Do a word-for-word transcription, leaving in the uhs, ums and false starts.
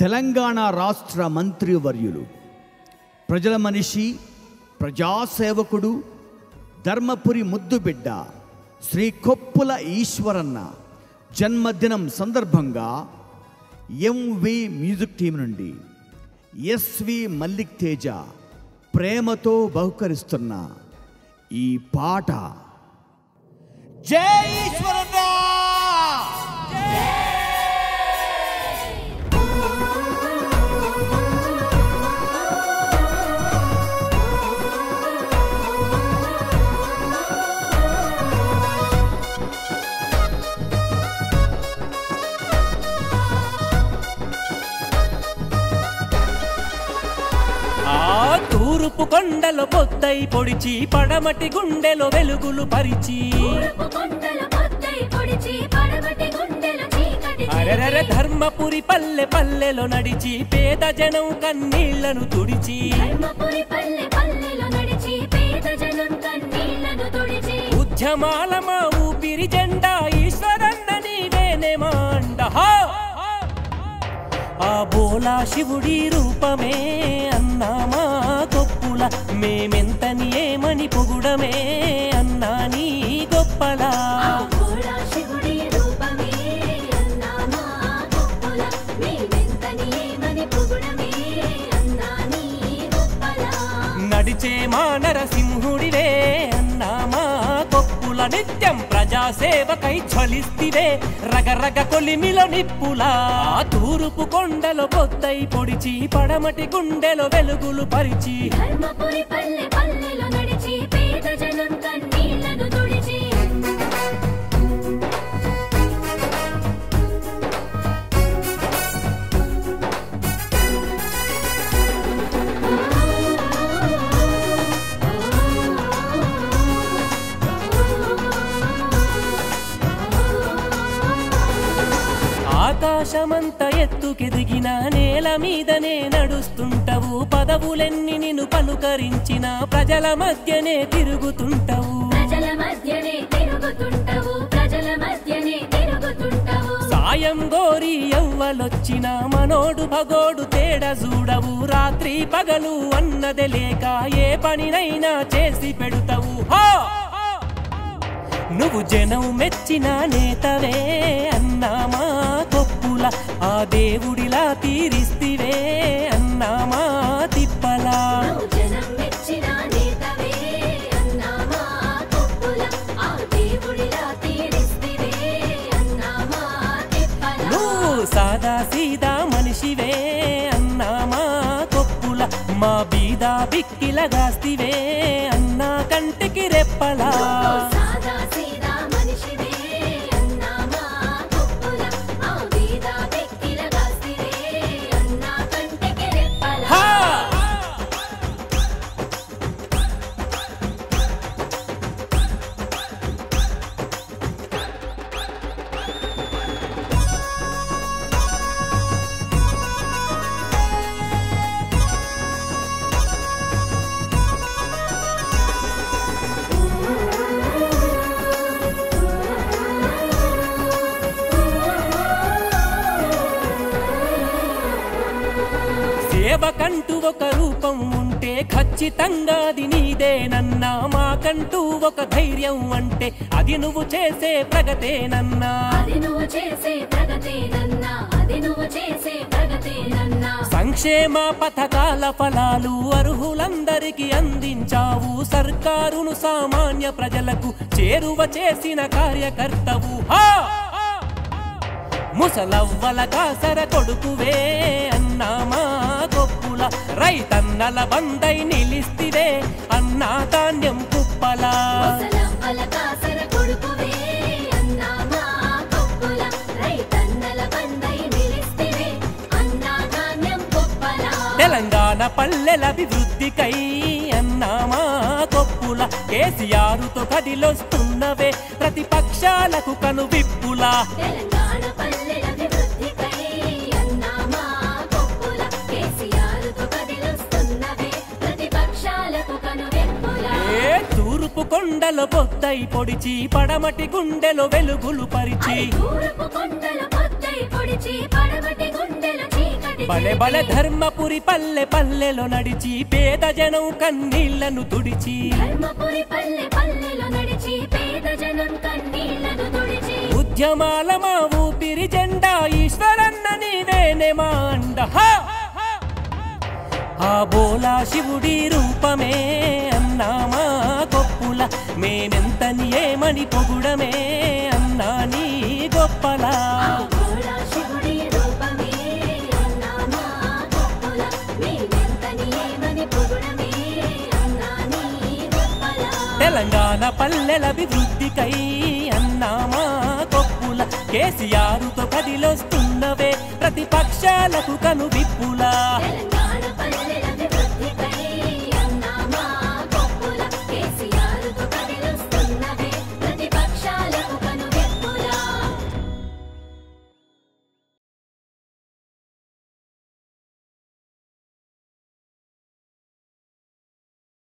తెలంగాణ రాష్ట్ర మంత్రివర్యులు ప్రజల మనిషి ప్రజాసేవకుడు ధర్మపురి ముద్దుబిడ్డ శ్రీ కొప్పుల ఈశ్వరన్న జన్మదినం సందర్భంగా ఎంవి మ్యూజిక్ టీం నుండి ఎస్వి మల్లిక్తేజ ప్రేమతో బహుకరిస్తున్న ఈ పాట జై ఈశ్వరన్న తూర్పు కొండల పొద్దై పొడిచి పడమటి గుండెలో వెలుగులు పరిచి అరరర ధర్మపురి పల్లె పల్లెలో నడిచి పేద జనం కన్నీళ్లను తుడిచి ఉద్యమాల మా ఊపిరి జెండా ఈశ్వరన్న నీవేనేమా అండహా ఆ బోలా శివుడి రూపమే అన్నామా కొప్పుల మేమెంతని ఏమని పొగుడమే అన్నా నీ గొప్పలా నడిచే మా నరసింహుడివే అన్నామా కొప్పుల నిత్యం ప్రజాసేవకై చలిస్తివే రగరగ కొలిమిలో నిప్పులా తూరుపు కొండలో పొద్దై పొడిచి పడమటి గుండెలో వెలుగులు పరిచి ధర్మపురి పల్లె పల్లెలో నడిచి పేద జనం కన్నీళ్లను తుడిచి ఆకాశమంత ఎత్తుకెదిగిన నేల మీదనే నడుస్తుంటావు పదవులెన్ని నిన్ను పలుకరించిన ప్రజల మధ్యనే తిరుగుతుంటావు సాయం గోరి ఎవ్వలొచ్చిన మనోడు భగోడు తేడా చూడవు రాత్రి పగలు అన్నదే లేక ఏ పనినైనా చేసి పెడతావు నువ్వు జనం మెచ్చిన నేతవే అన్నామా కొప్పుల ఆ దేవుడిలా తీరిస్తివే అన్నామా తిప్పలా నువ్వు సాదా సీదా మనిషివే అన్నామా కొప్పుల మా బీదా బిక్కిలగాస్తివే అన్నా కంటికి రెప్పలా కంటూ ఒక రూపం ఉంటే ఖచ్చితంగా అది నీదేనన్నా మాకంటూ ఒక ధైర్యం అంటే అది నువ్వు చేసే ప్రగతేనన్నా సంక్షేమ పథకాల ఫలాలు అర్హులందరికీ అందించావు సర్కారును సామాన్య ప్రజలకు చేరువ చేసిన కార్యకర్తవు ముసలవ్వల కాసర కొడుకువే అన్నామా కొప్పుల రైతన్నల బందై నిలిస్తివే అన్నా ధాన్యం కుప్పలా తెలంగాణ పల్లెల అభివృద్ధికై అన్నామా కొప్పుల కేసీఆర్తో కదిలొస్తున్నవే ప్రతిపక్షాలకు కనువిప్పులా తూర్పు కొండల పొద్దై పొడిచి పడమటి గుండెలో వెలుగులు పరిచి బలే బలే ధర్మపురి పల్లె పల్లెలో నడిచి పేద జనం కన్నీళ్లను తుడిచి ధర్మపురి పల్లె పల్లెలో నడిచి పేద జనం కన్నీళ్లను తుడిచి ఉద్యమాల మా ఊపిరి జెండా ఈశ్వరన్న నీవేనే మా అండ హా ఆ బోలా శివుడి రూపమే అన్నామా గొప్పల మేమెంతని ఏమని పొగుడమే అన్నా నీ గొప్పలా తెలంగాణ పల్లెల అభివృద్ధికై అన్నామా కొప్పుల కేసీఆర్తో కదిలొస్తున్నవే ప్రతిపక్షాలకు కనువిప్పులా తెలంగాణ పల్లెల